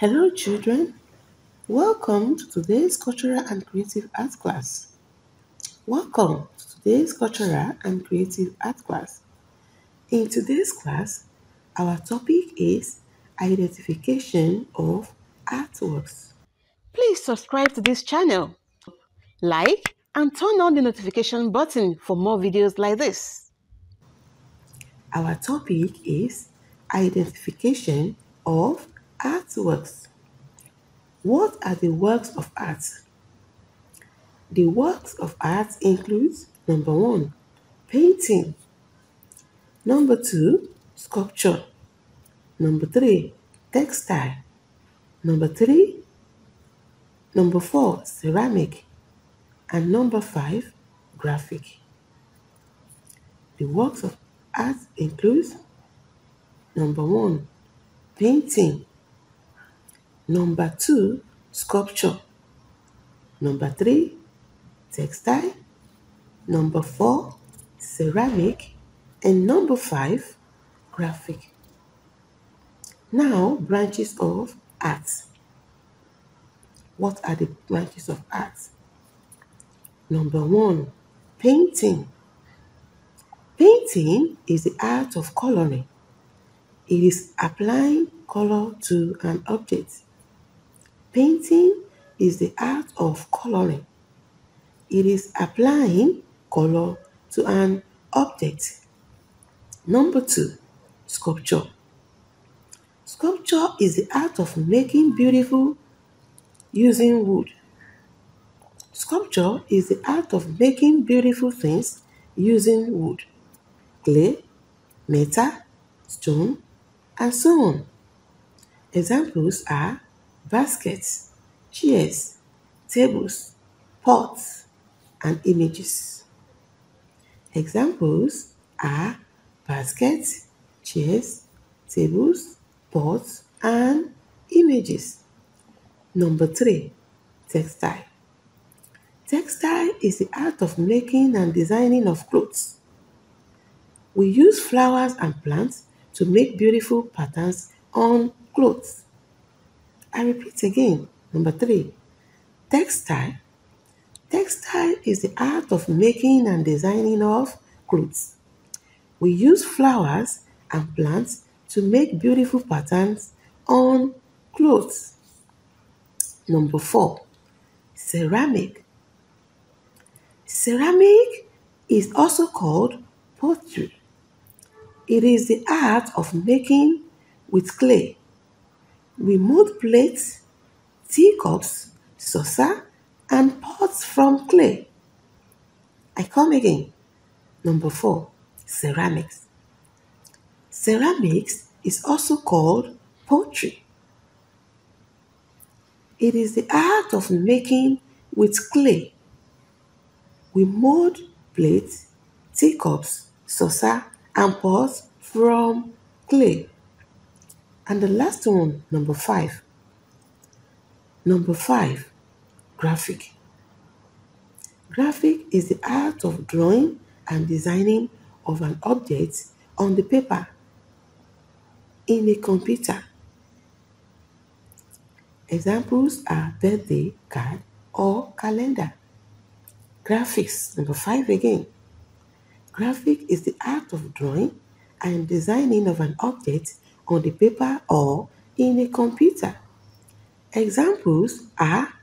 Hello children, welcome to today's cultural and creative art class. In today's class, our topic is identification of artworks. Please subscribe to this channel, like and turn on the notification button for more videos like this. Our topic is identification of artworks. What are the works of art? The works of art include: number 1, painting; number 2, sculpture; number 3, textile; number 4, ceramic; and number 5, graphic. The works of art include: number 1, painting; number 2, sculpture; number 3, textile; number 4, ceramic; and number 5, graphic. Now, branches of art. What are the branches of art? Number 1, painting. Painting is the art of coloring. It is applying color to an object. Painting is the art of coloring. It is applying color to an object. Number 2, sculpture. Sculpture is the art of making beautiful using wood. Sculpture is the art of making beautiful things using wood, clay, metal, stone, and so on. Examples are baskets, chairs, tables, pots, and images. Examples are baskets, chairs, tables, pots, and images. Number 3, textile. Textile is the art of making and designing of clothes. We use flowers and plants to make beautiful patterns on clothes. I repeat again, number 3, textile. Textile is the art of making and designing of clothes. We use flowers and plants to make beautiful patterns on clothes. Number 4, ceramic. Ceramic is also called pottery. It is the art of making with clay. We mold plates, teacups, saucer, and pots from clay. I come again. Number 4, ceramics. Ceramics is also called pottery. It is the art of making with clay. We mold plates, teacups, saucer, and pots from clay. And the last one, number 5. Number 5, graphic. Graphic is the art of drawing and designing of an object on the paper, in a computer. Examples are birthday card or calendar. Graphics, number 5 again. Graphic is the art of drawing and designing of an object on the paper or in a computer. Examples are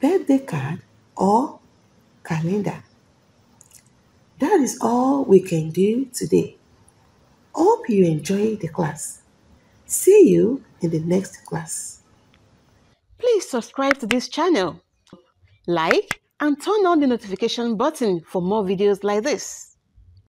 birthday card or calendar. That is all we can do today. Hope you enjoy the class. See you in the next class. Please subscribe to this channel, like and turn on the notification button for more videos like this.